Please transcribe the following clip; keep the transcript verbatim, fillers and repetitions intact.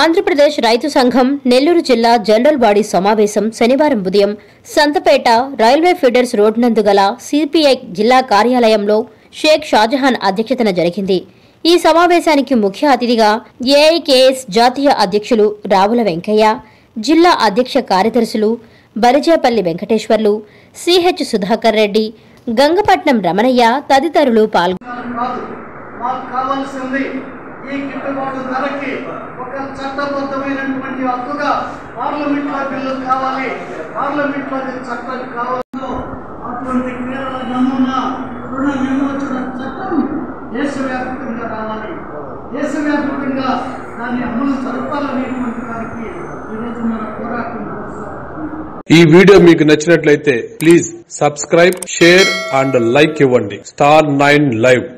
ఆంధ్రప్రదేశ్ రైతు సంఘం నెల్లూరు జిల్లా జనరల్ బాడీ సమావేశం శనివారం ఉదయం సంతపేట రైల్వే ఫీడర్స్ రోడ్ నందుగల సిపిఐ జిల్లా కార్యాలయంలో షేక్ షాజహాన్ అధ్యక్షతన జరిగింది। ఈ సమావేశానికి ముఖ్య అతిథిగా ఏఐకేఎస్ జాతీయ అధ్యక్షులు రావుల వెంకయ్య, జిల్లా అధ్యక్ష కార్యదర్శులు బరిజేపల్లి వెంకటేశ్వర్లు, సీహెచ్ సుధాకర్ రెడ్డి, గంగపట్నం రమణయ్య తదితరులు పాల్గొన్నారు। గిట్టుబాటు ధరకి ఒక చట్టబద్ధమైనటువంటి హక్కుగా పార్లమెంట్లో బిల్లు కావాలి, పార్లమెంట్లో చట్టం కావాలో అటువంటి క్రీడల నమూనా రుణ విమోచన చట్టం దేశవ్యాప్తంగా రావాలి, దేశవ్యాప్తంగా దాన్ని అమలు జరపాలనేటువంటి దానికి ఈరోజు మన పోరాటం। ఈ వీడియో మీకు నచ్చినట్లయితే please subscribe, share and like ఇవ్వండి। Star Nine live.